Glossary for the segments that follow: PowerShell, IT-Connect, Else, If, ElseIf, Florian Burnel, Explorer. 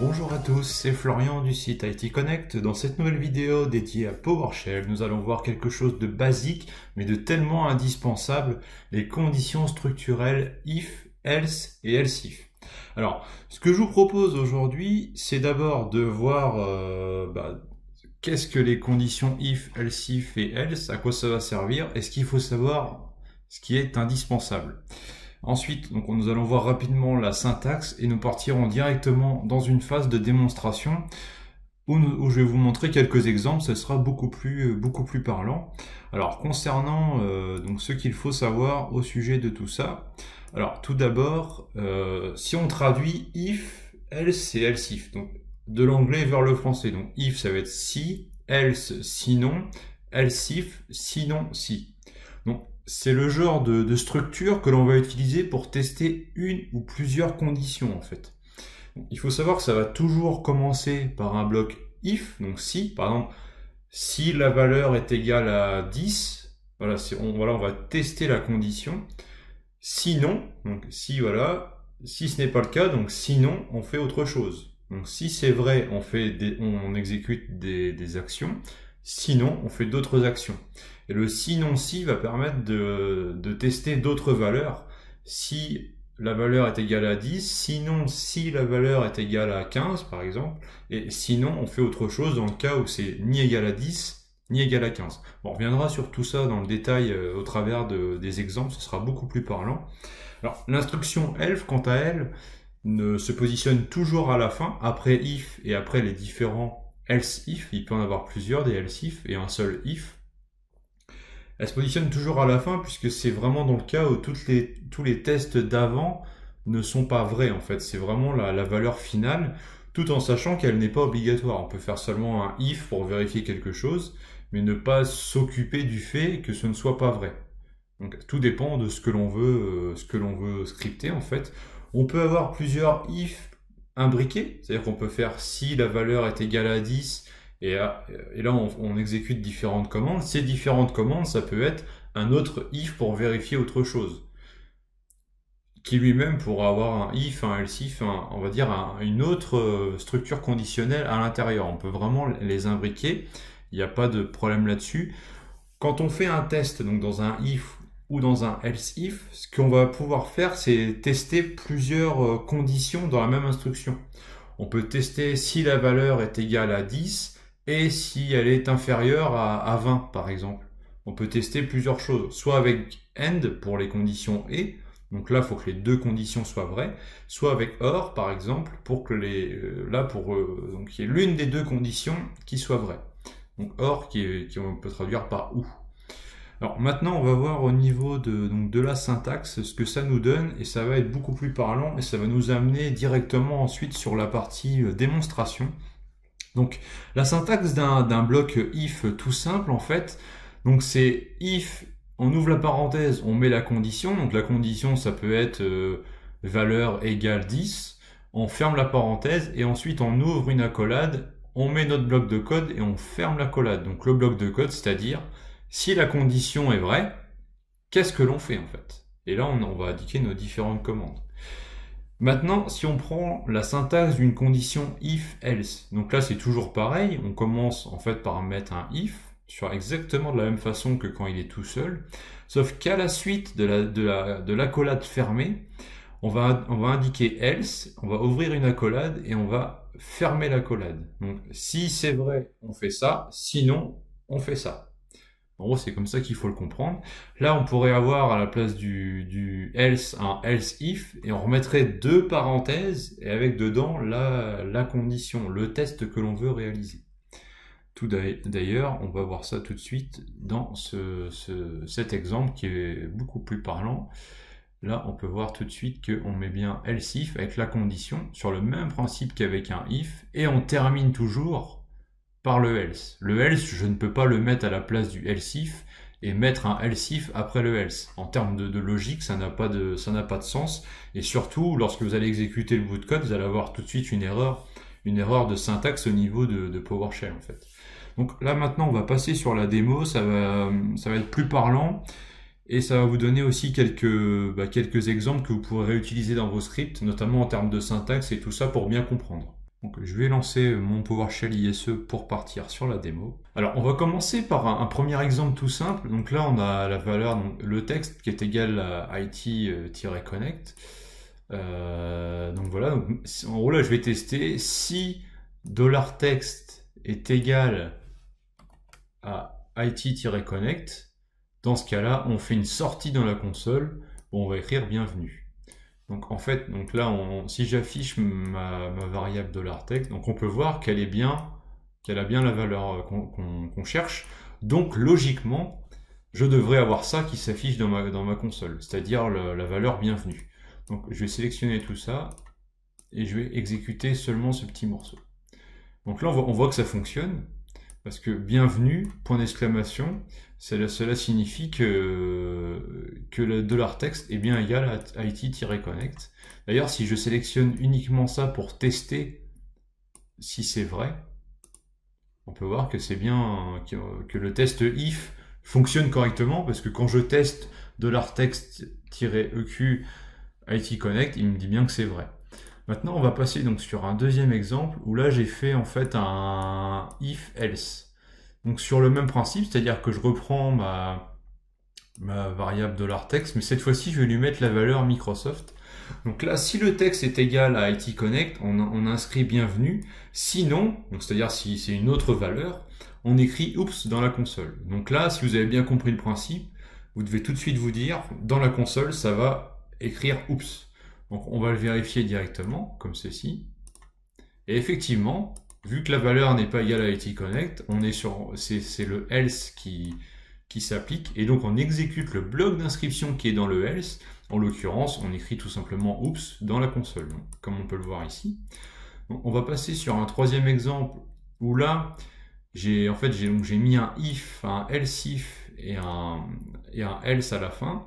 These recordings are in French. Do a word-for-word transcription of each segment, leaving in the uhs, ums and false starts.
Bonjour à tous, c'est Florian du site I T Connect. Dans cette nouvelle vidéo dédiée à PowerShell, nous allons voir quelque chose de basique mais de tellement indispensable, les conditions structurelles if, else et ElseIf. Alors, ce que je vous propose aujourd'hui, c'est d'abord de voir euh, bah, qu'est-ce que les conditions if, ElseIf et else, à quoi ça va servir et ce qu'il faut savoir, ce qui est indispensable. Ensuite, donc, nous allons voir rapidement la syntaxe et nous partirons directement dans une phase de démonstration où, nous, où je vais vous montrer quelques exemples, ce sera beaucoup plus, beaucoup plus parlant. Alors, concernant euh, donc, ce qu'il faut savoir au sujet de tout ça, alors tout d'abord, euh, si on traduit if, else et ElseIf, donc de l'anglais vers le français, donc if ça va être si, else sinon, ElseIf sinon si. Donc, c'est le genre de, de structure que l'on va utiliser pour tester une ou plusieurs conditions en fait. Il faut savoir que ça va toujours commencer par un bloc if, donc si, par exemple, si la valeur est égale à dix, voilà, on, voilà on va tester la condition. Sinon, donc si voilà, si ce n'est pas le cas, donc sinon on fait autre chose. Donc si c'est vrai, on, fait des, on exécute des, des actions. Sinon, on fait d'autres actions. Et le sinon-si va permettre de, de tester d'autres valeurs. Si la valeur est égale à dix, sinon si la valeur est égale à quinze, par exemple, et sinon, on fait autre chose dans le cas où c'est ni égal à dix, ni égal à quinze. On reviendra sur tout ça dans le détail euh, au travers de, des exemples, ce sera beaucoup plus parlant. Alors, l'instruction else, quant à elle, ne se positionne toujours à la fin, après if et après les différents ElseIf, il peut en avoir plusieurs, des ElseIf et un seul if. Elle se positionne toujours à la fin puisque c'est vraiment dans le cas où toutes les, tous les tests d'avant ne sont pas vrais en fait. C'est vraiment la, la valeur finale, tout en sachant qu'elle n'est pas obligatoire. On peut faire seulement un if pour vérifier quelque chose, mais ne pas s'occuper du fait que ce ne soit pas vrai. Donc tout dépend de ce que l'on veut, euh, ce que l'on veut scripter en fait. On peut avoir plusieurs if imbriqué, c'est-à-dire qu'on peut faire si la valeur est égale à dix et, à, et là on, on exécute différentes commandes. Ces différentes commandes, ça peut être un autre if pour vérifier autre chose, qui lui-même pourra avoir un if, un ElseIf, un, on va dire un, une autre structure conditionnelle à l'intérieur. On peut vraiment les imbriquer, il n'y a pas de problème là-dessus. Quand on fait un test donc dans un if ou dans un ElseIf, ce qu'on va pouvoir faire, c'est tester plusieurs conditions dans la même instruction. On peut tester si la valeur est égale à dix et si elle est inférieure à vingt, par exemple. On peut tester plusieurs choses, soit avec AND pour les conditions et, donc là, il faut que les deux conditions soient vraies, soit avec OR, par exemple, pour que les, là, pour, donc, il y ait l'une des deux conditions qui soit vraie. Donc OR, qui, est, qui on peut traduire par OU. Alors maintenant, on va voir au niveau de, donc de la syntaxe ce que ça nous donne et ça va être beaucoup plus parlant et ça va nous amener directement ensuite sur la partie démonstration. Donc la syntaxe d'un bloc if tout simple en fait, donc c'est if, on ouvre la parenthèse, on met la condition, donc la condition ça peut être euh, valeur égale dix, on ferme la parenthèse et ensuite on ouvre une accolade, on met notre bloc de code et on ferme l'accolade. Donc le bloc de code, c'est-à-dire si la condition est vraie, qu'est-ce que l'on fait en fait? Et là, on va indiquer nos différentes commandes. Maintenant, si on prend la syntaxe d'une condition if, else, donc là, c'est toujours pareil. On commence en fait par mettre un if sur exactement de la même façon que quand il est tout seul. Sauf qu'à la suite de la, de la, de l'accolade fermée, on va, on va indiquer else, on va ouvrir une accolade et on va fermer l'accolade. Donc, si c'est vrai, on fait ça. Sinon, on fait ça. En gros, c'est comme ça qu'il faut le comprendre. Là, on pourrait avoir à la place du, du else un ElseIf et on remettrait deux parenthèses et avec dedans la, la condition, le test que l'on veut réaliser. Tout d'ailleurs, on va voir ça tout de suite dans ce, ce, cet exemple qui est beaucoup plus parlant. Là, on peut voir tout de suite qu'on met bien ElseIf avec la condition sur le même principe qu'avec un if et on termine toujours par le else. Le else, je ne peux pas le mettre à la place du ElseIf et mettre un ElseIf après le else. En termes de, de logique, ça n'a pas de, ça n'a pas de sens. Et surtout, lorsque vous allez exécuter le bout de code, vous allez avoir tout de suite une erreur, une erreur de syntaxe au niveau de, de PowerShell en fait. Donc là maintenant, on va passer sur la démo. Ça va, ça va être plus parlant et ça va vous donner aussi quelques, bah, quelques exemples que vous pourrez réutiliser dans vos scripts, notamment en termes de syntaxe et tout ça pour bien comprendre. Donc je vais lancer mon PowerShell I S E pour partir sur la démo. Alors on va commencer par un, un premier exemple tout simple. Donc là on a la valeur, donc, le texte qui est égal à I T Connect. Euh, donc voilà, donc, en gros là je vais tester si $text est égal à I T Connect. Dans ce cas-là, on fait une sortie dans la console où on va écrire bienvenue. Donc en fait, donc là, on, si j'affiche ma, ma variable $text, donc on peut voir qu'elle est bien, qu'elle a bien la valeur qu'on qu'on, qu'on cherche. Donc logiquement, je devrais avoir ça qui s'affiche dans ma, dans ma console, c'est-à-dire la valeur bienvenue. Donc je vais sélectionner tout ça et je vais exécuter seulement ce petit morceau. Donc là, on voit, on voit que ça fonctionne parce que bienvenue, point d'exclamation, cela, cela signifie que, que le $text est bien égal à I T Connect. D'ailleurs, si je sélectionne uniquement ça pour tester si c'est vrai, on peut voir que c'est bien que, que le test if fonctionne correctement parce que quand je teste $text-eq I T Connect, il me dit bien que c'est vrai. Maintenant, on va passer donc sur un deuxième exemple où là j'ai fait en fait un if else. Donc sur le même principe, c'est-à-dire que je reprends ma, ma variable $text, mais cette fois-ci je vais lui mettre la valeur Microsoft. Donc là, si le texte est égal à I T Connect, on, on inscrit bienvenue. Sinon, c'est-à-dire si c'est une autre valeur, on écrit oups dans la console. Donc là, si vous avez bien compris le principe, vous devez tout de suite vous dire dans la console, ça va écrire oups. Donc on va le vérifier directement, comme ceci. Et effectivement, vu que la valeur n'est pas égale à I T Connect, on est sur, c'est le else qui, qui s'applique. Et donc on exécute le bloc d'inscription qui est dans le else. En l'occurrence, on écrit tout simplement oups dans la console, donc, comme on peut le voir ici. Donc, on va passer sur un troisième exemple où là, j'ai en fait j'ai mis un if, un ElseIf et un, et un else à la fin.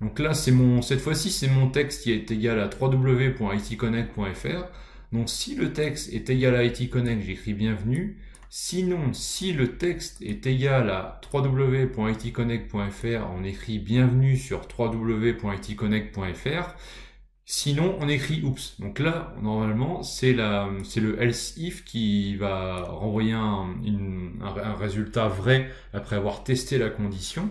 Donc là, c'est mon, cette fois-ci, c'est mon texte qui est égal à w w w point I T connect point f r. Donc si le texte est égal à I T Connect, j'écris bienvenue. Sinon, si le texte est égal à w w w point I T connect point f r, on écrit bienvenue sur w w w point I T connect point f r. Sinon, on écrit oups. Donc là, normalement, c'est le ElseIf qui va renvoyer un, une, un, un résultat vrai après avoir testé la condition.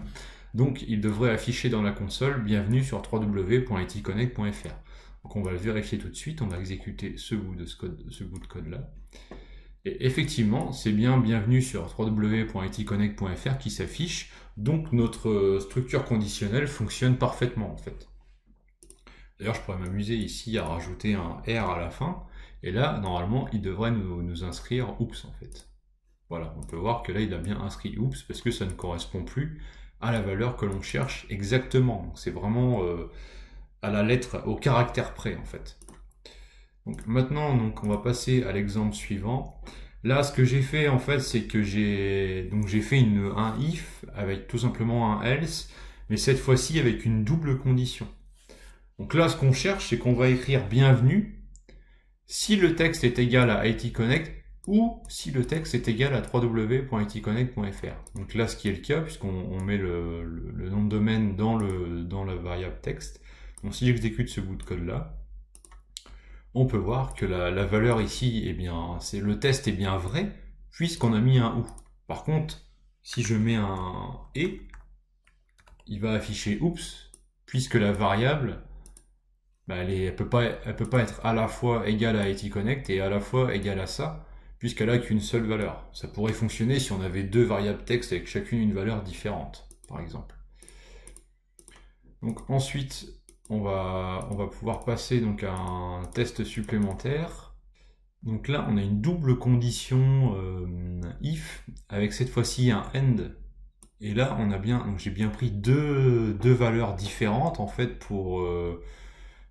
Donc, il devrait afficher dans la console « Bienvenue sur w w w point I T connect point f r ». Donc, on va le vérifier tout de suite. On va exécuter ce bout de ce code, ce bout de code-là. Et effectivement, c'est bien « Bienvenue sur w w w point I T connect point f r » qui s'affiche. Donc, notre structure conditionnelle fonctionne parfaitement, en fait. D'ailleurs, je pourrais m'amuser ici à rajouter un « R » à la fin. Et là, normalement, il devrait nous, nous inscrire « Oups », en fait. Voilà, on peut voir que là, il a bien inscrit « Oups » parce que ça ne correspond plus à la valeur que l'on cherche exactement. Donc c'est vraiment euh, à la lettre, au caractère près en fait. Donc maintenant donc, on va passer à l'exemple suivant. Là ce que j'ai fait en fait c'est que j'ai donc j'ai fait une, un if avec tout simplement un else, mais cette fois-ci avec une double condition. Donc là ce qu'on cherche c'est qu'on va écrire bienvenue si le texte est égal à I T Connect ou si le texte est égal à w w w point I T connect point f r. Donc là, ce qui est le cas, puisqu'on met le, le, le nom de domaine dans, le, dans la variable texte. Donc si j'exécute ce bout de code-là, on peut voir que la, la valeur ici, eh bien, c'est le test est bien vrai, puisqu'on a mis un ou. Par contre, si je mets un et, il va afficher oups, puisque la variable... Bah, elle ne peut, peut pas être à la fois égale à I T Connect et à la fois égale à ça, puisqu'elle n'a qu'une seule valeur. Ça pourrait fonctionner si on avait deux variables texte avec chacune une valeur différente, par exemple. Donc ensuite, on va, on va pouvoir passer donc à un test supplémentaire. Donc là, on a une double condition euh, if, avec cette fois-ci un end. Et là, on a bien, donc j'ai bien pris deux, deux valeurs différentes, en fait, pour... Euh,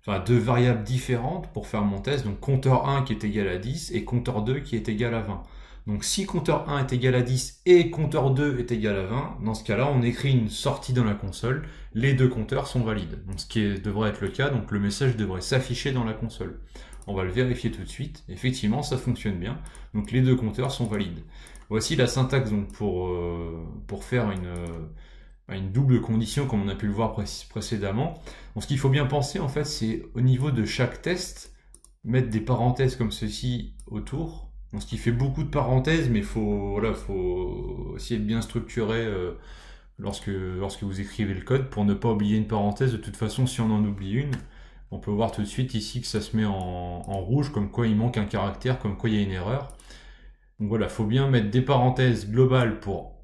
Enfin, deux variables différentes pour faire mon test, donc compteur un qui est égal à dix et compteur deux qui est égal à vingt. Donc si compteur un est égal à dix et compteur deux est égal à vingt, dans ce cas-là, on écrit une sortie dans la console, les deux compteurs sont valides. Donc, ce qui est, devrait être le cas, donc le message devrait s'afficher dans la console. On va le vérifier tout de suite, effectivement ça fonctionne bien, donc les deux compteurs sont valides. Voici la syntaxe donc, pour, euh, pour faire une... Euh, une double condition comme on a pu le voir pré précédemment. Bon, ce qu'il faut bien penser en fait c'est au niveau de chaque test, mettre des parenthèses comme ceci autour. Donc, ce qui fait beaucoup de parenthèses, mais faut, voilà, faut essayer de bien structurer euh, lorsque, lorsque vous écrivez le code pour ne pas oublier une parenthèse. De toute façon, si on en oublie une, on peut voir tout de suite ici que ça se met en, en rouge, comme quoi il manque un caractère, comme quoi il y a une erreur. Donc voilà, faut bien mettre des parenthèses globales pour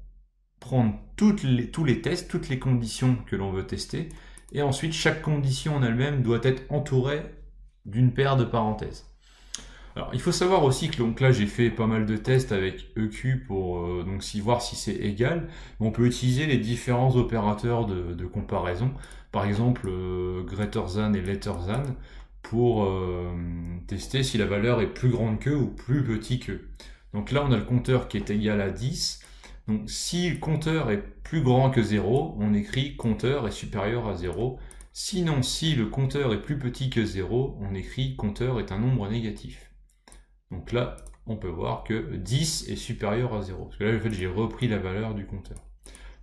prendre toutes les, tous les tests, toutes les conditions que l'on veut tester. Et ensuite, chaque condition en elle-même doit être entourée d'une paire de parenthèses. Alors, il faut savoir aussi que donc là, j'ai fait pas mal de tests avec E Q pour euh, donc si, voir si c'est égal. On peut utiliser les différents opérateurs de, de comparaison. Par exemple, euh, greater than et lesser than pour euh, tester si la valeur est plus grande que ou plus petit que. Donc là, on a le compteur qui est égal à dix. Donc si le compteur est plus grand que zéro, on écrit compteur est supérieur à zéro. Sinon, si le compteur est plus petit que zéro, on écrit compteur est un nombre négatif. Donc là, on peut voir que dix est supérieur à zéro. Parce que là, en fait, j'ai repris la valeur du compteur.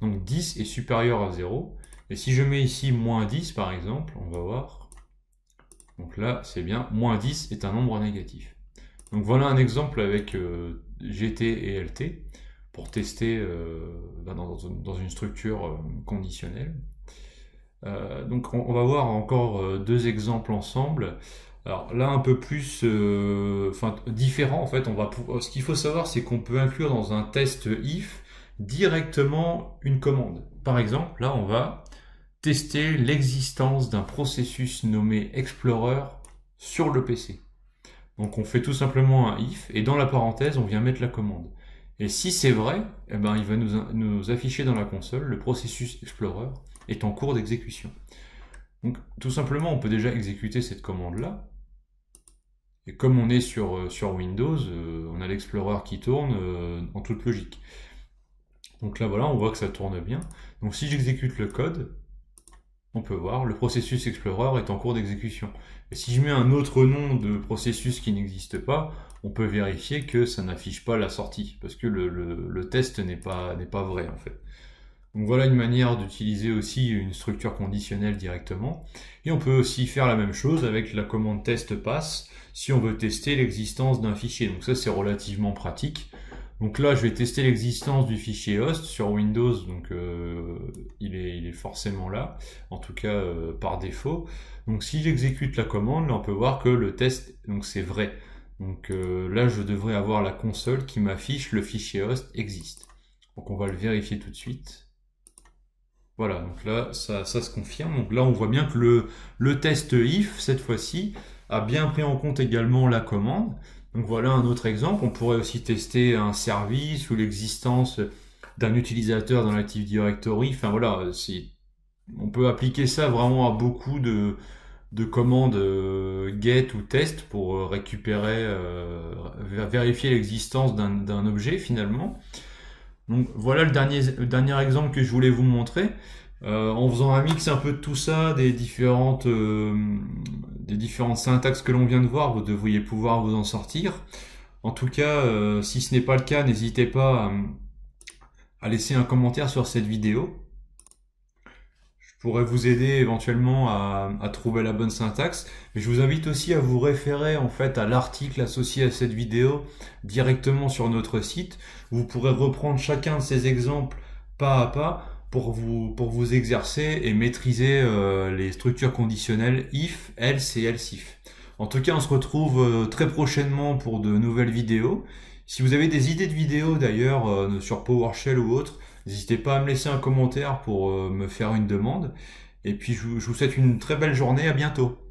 Donc dix est supérieur à zéro. Et si je mets ici moins dix, par exemple, on va voir. Donc là, c'est bien, moins dix est un nombre négatif. Donc voilà un exemple avec euh, G T et L T pour tester euh, dans, dans une structure conditionnelle. Euh, donc on, on va voir encore deux exemples ensemble. Alors là un peu plus euh, enfin, différent en fait. On va, ce qu'il faut savoir, c'est qu'on peut inclure dans un test if directement une commande. Par exemple, là on va tester l'existence d'un processus nommé Explorer sur le P C. Donc on fait tout simplement un if et dans la parenthèse on vient mettre la commande. Et si c'est vrai, eh ben, il va nous, nous afficher dans la console le processus Explorer est en cours d'exécution. Donc tout simplement on peut déjà exécuter cette commande là. Et comme on est sur, sur Windows, euh, on a l'Explorer qui tourne euh, en toute logique. Donc là voilà, on voit que ça tourne bien. Donc si j'exécute le code, on peut voir le processus Explorer est en cours d'exécution. Et si je mets un autre nom de processus qui n'existe pas, on peut vérifier que ça n'affiche pas la sortie, parce que le, le, le test n'est pas, n'est pas vrai en fait. Donc voilà une manière d'utiliser aussi une structure conditionnelle directement. Et on peut aussi faire la même chose avec la commande test pass si on veut tester l'existence d'un fichier. Donc ça c'est relativement pratique. Donc là je vais tester l'existence du fichier host sur Windows, donc euh, il, est, il est forcément là, en tout cas euh, par défaut. Donc si j'exécute la commande, là on peut voir que le test donc c'est vrai. Donc euh, là je devrais avoir la console qui m'affiche le fichier host existe. Donc on va le vérifier tout de suite. Voilà, donc là, ça, ça se confirme. Donc là, on voit bien que le, le test if, cette fois-ci, a bien pris en compte également la commande. Donc voilà un autre exemple. On pourrait aussi tester un service ou l'existence d'un utilisateur dans l'Active Directory. Enfin voilà, on peut appliquer ça vraiment à beaucoup de, de commandes euh, get ou test pour récupérer, euh, vérifier l'existence d'un objet finalement. Donc voilà le dernier, le dernier exemple que je voulais vous montrer, euh, en faisant un mix un peu de tout ça, des différentes, euh, des différentes syntaxes que l'on vient de voir, vous devriez pouvoir vous en sortir. En tout cas, euh, si ce n'est pas le cas, n'hésitez pas à, à laisser un commentaire sur cette vidéo. Je pourrais vous aider éventuellement à, à trouver la bonne syntaxe, mais je vous invite aussi à vous référer en fait à l'article associé à cette vidéo directement sur notre site. Vous pourrez reprendre chacun de ces exemples pas à pas pour vous, pour vous exercer et maîtriser euh, les structures conditionnelles if, else et elseif. En tout cas, on se retrouve euh, très prochainement pour de nouvelles vidéos. Si vous avez des idées de vidéos d'ailleurs euh, sur PowerShell ou autre, n'hésitez pas à me laisser un commentaire pour me faire une demande. Et puis je vous souhaite une très belle journée, à bientôt.